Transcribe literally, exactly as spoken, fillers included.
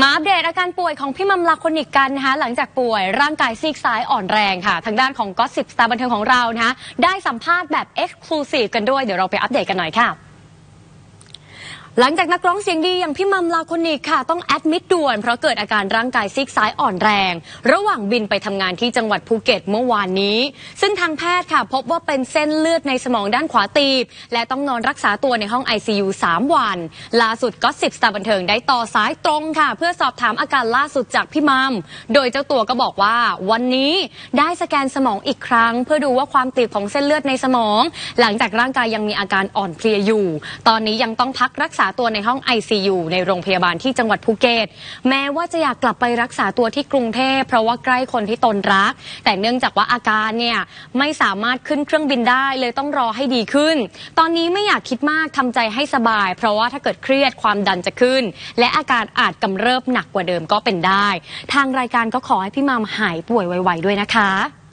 มาอัปเดตอาการป่วยของพี่มัมลาโคนิกกันนะคะหลังจากป่วยร่างกายซีกซ้ายอ่อนแรงค่ะทางด้านของ Gossip Star บันเทิงของเรานะคะได้สัมภาษณ์แบบ Exclusive กันด้วยเดี๋ยวเราไปอัปเดตกันหน่อยค่ะหลังจากนักร้องเสียงดีอย่างพี่มัมลาโคนิกค่ะต้องแอดมิดด่วนเพราะเกิดอาการร่างกายซีกซ้ายอ่อนแรงระหว่างบินไปทำงานที่จังหวัดภูเก็ตเมื่อวานนี้ซึ่งทางแพทย์ค่ะพบว่าเป็นเส้นเลือดในสมองด้านขวาตีบและต้องนอนรักษาตัวในห้อง ไอ ซี ยู สามวันล่าสุดก็สิบสตาร์บันเทิงได้ต่อสายตรงค่ะเพื่อสอบถามอาการล่าสุดจากพี่มัมโดยเจ้าตัวก็บอกว่าวันนี้ได้สแกนสมองอีกครั้งเพื่อดูว่าความตีบของเส้นเลือดในสมองหลังจากร่างกายยังมีอาการอ่อนเพลียอยู่ตอนนี้ยังต้องพักรักษาตัวในห้อง ไอ ซี ยู ในโรงพยาบาลที่จังหวัดภูเก็ตแม้ว่าจะอยากกลับไปรักษาตัวที่กรุงเทพเพราะว่าใกล้คนที่ตนรักแต่เนื่องจากว่าอาการเนี่ยไม่สามารถขึ้นเครื่องบินได้เลยต้องรอให้ดีขึ้นตอนนี้ไม่อยากคิดมากทำใจให้สบายเพราะว่าถ้าเกิดเครียดความดันจะขึ้นและอาการอาจกำเริบหนักกว่าเดิมก็เป็นได้ทางรายการก็ขอให้พี่มัมหายป่วยไวๆด้วยนะคะ